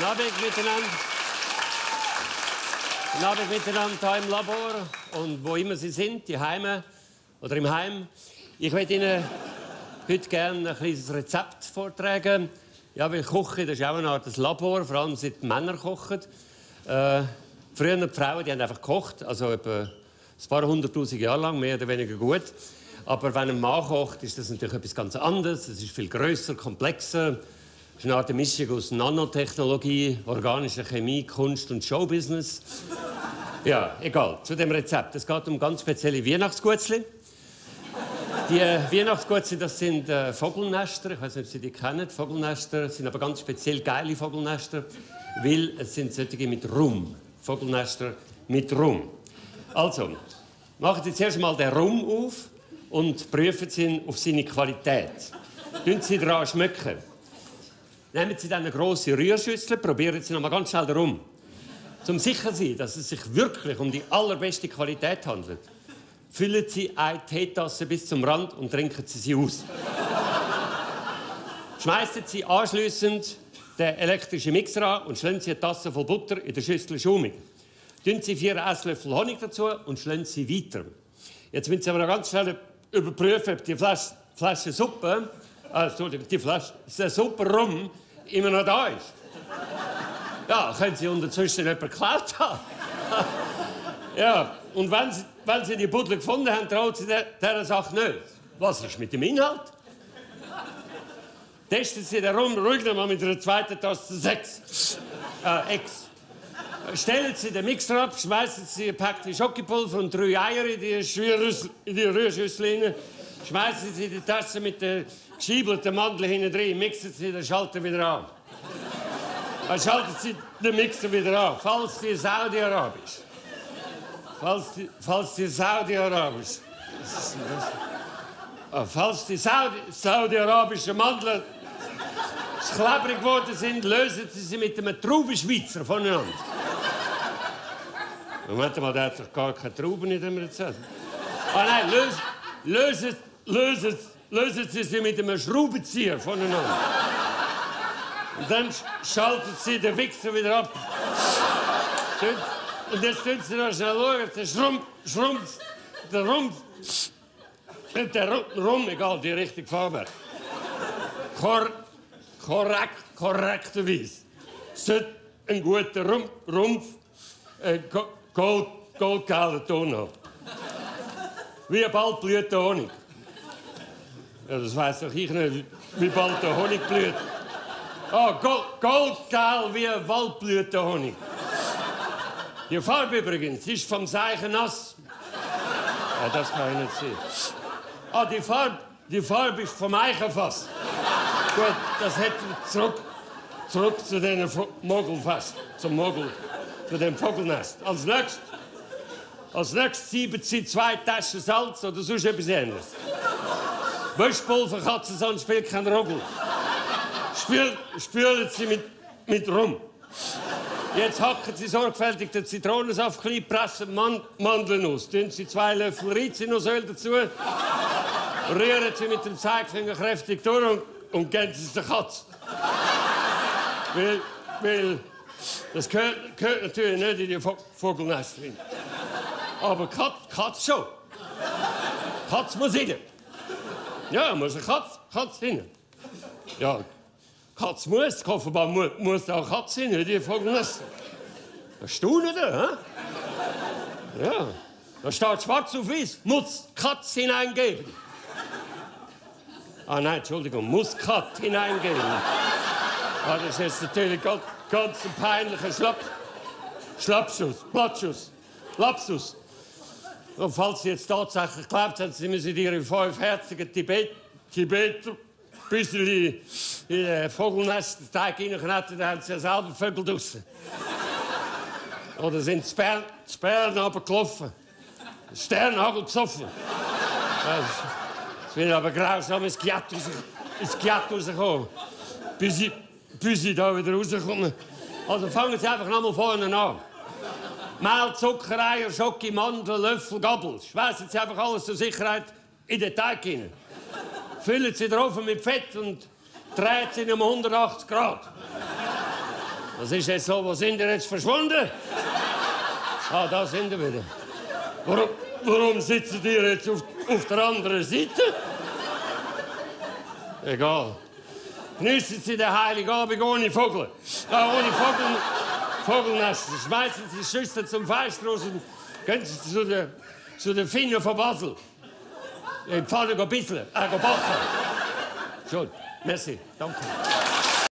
Labeck miteinander. Labeck miteinander hier im Labor und wo immer Sie sind, die Heime oder im Heim. Ich möchte Ihnen heute gerne ein kleines Rezept vortragen. Ja, weil Kochen, das ist auch eine Art des Labor, vor allem seit Männer kochen. Früher die Frauen, die haben einfach gekocht, also etwa ein paar 100.000 Jahre lang, mehr oder weniger gut. Aber wenn ein Mann kocht, ist das natürlich etwas ganz anderes. Es ist viel grösser, komplexer. Es ist eine Art Mischung aus Nanotechnologie, organischer Chemie, Kunst und Showbusiness. Ja, egal. Zu dem Rezept. Es geht um ganz spezielle Weihnachtsgutzli. Die Weihnachtsgutzli, das sind Vogelnester. Ich weiß nicht, ob Sie die kennen. Vogelnester sind aber ganz speziell geile Vogelnester, weil es sind solche mit Rum. Vogelnester mit Rum. Also, machen Sie zuerst mal den Rum auf und prüfen Sie ihn auf seine Qualität. Dünn Sie daran schmecken. Nehmen Sie dann eine grosse Rührschüssel, probieren Sie noch mal ganz schnell rum. Um sicher zu sein, dass es sich wirklich um die allerbeste Qualität handelt, füllen Sie eine Teetasse bis zum Rand und trinken Sie sie aus. Schmeißen Sie anschliessend den elektrischen Mixer an und schlagen Sie eine Tasse voll Butter in der Schüssel schaumig. Tun Sie 4 Esslöffel Honig dazu und schlagen Sie weiter. Jetzt müssen Sie aber noch ganz schnell überprüfen, ob die Flasche Suppe, die Flasche Suppe Rum immer noch da ist. Ja, können Sie unterzwischen jemanden geklaut haben. Ja, und wenn Sie die Buddel gefunden haben, traut Sie dieser Sache nicht. Was ist mit dem Inhalt? Testen Sie den Rum ruhig noch mal mit einer zweiten Tasse Ex. Stellen Sie den Mixer ab, schmeißen Sie ein Päckchen Schokipulver und 3 Eier in die Rührschüssel rein, schmeißen Sie die Tasse mit der geschiebelten Mandel hinten rein, mixen Sie den Schalter wieder an. Dann schalten Sie den Mixer wieder an, falls die saudi-arabischen Mandeln klebrig geworden sind, lösen Sie sie mit einem Traubenschweizer voneinander. Moment mal, der hat doch gar keine Trauben in dem Rezept. Ah nein, lösen Sie sie mit einem Schraubenzieher voneinander. Und dann schalten Sie den Wichser wieder ab. Und jetzt tun Sie noch schnell schauen, der Rum, egal, die richtige Farbe. Korrekterweise. Sollte ein guter Rumpf goldgelben Ton haben. Wie bald blüht der Honig. Ja, das weiss doch ich nicht, wie bald der Honig blüht. Ah, oh, goldgel wie ein Waldblüht der Honig. Die Farbe übrigens ist vom Seichen nass. Ja, das kann ich nicht sehen. Ah, die Farbe ist vom Eichenfass. Gut, das hätten wir zurück zu dem Mogelfass, zu dem Vogelnest. Als nächstes sieben Sie 2 Taschen Salz oder sonst etwas anderes. Wäschpulver, Katzensand spielt kein Rogel. Spülen Sie mit Rum. Jetzt hacken Sie sorgfältig den Zitronensaft klein, pressen Mandeln aus. Tun Sie 2 Löffel Rizinusöl dazu, rühren Sie mit dem Zeigefinger kräftig durch und geben Sie es der Katze. weil das gehört natürlich nicht in die Vogelnester rein. Aber Katz schon. Katz muss rein. Ja, muss eine Katz rein. Ja, Katz muss, offenbar muss auch Katz rein in die Vogelnester. Erstaunen Sie, hä? Ja, da steht schwarz auf weiß, muss Katz hineingeben. Ah nein, Entschuldigung, Muskat hineingeben. Ah, das ist natürlich ganz ein peinlicher Lapsus. Und falls Sie jetzt tatsächlich geglaubt haben, Sie müssen Ihre 5 herzigen Tibeter bis in den Vogelnesterteig hineinkneten, dann haben Sie ja selber Vögel draussen. Oder sind die Sperren runtergelaufen. Sternhagel gesoffen. Es wird aber grausam ins Giatt rausgekommen. Bis ich da wieder rauskomme. Also fangen Sie einfach nochmal vorne an. Mehl, Zucker, Eier, Schoki, Mandeln, Löffel, Gabel. Schmeißen Sie einfach alles zur Sicherheit in den Teig hinein. Füllen Sie den Ofen mit Fett und drehen Sie ihn um 180 Grad. Das ist jetzt so, wo sind die jetzt verschwunden? Ah, da sind die wieder. Warum sitzen die jetzt auf der anderen Seite? Egal. Geniessen Sie den Heiligabend ohne Vogel. Ohne Vogel. Vogelnester. Schmeißen Sie Schüsse zum Fenster raus und gehen Sie zu den Finnen von Basel. Ich fahre noch ein bisschen. Backen. Schön. Merci. Danke.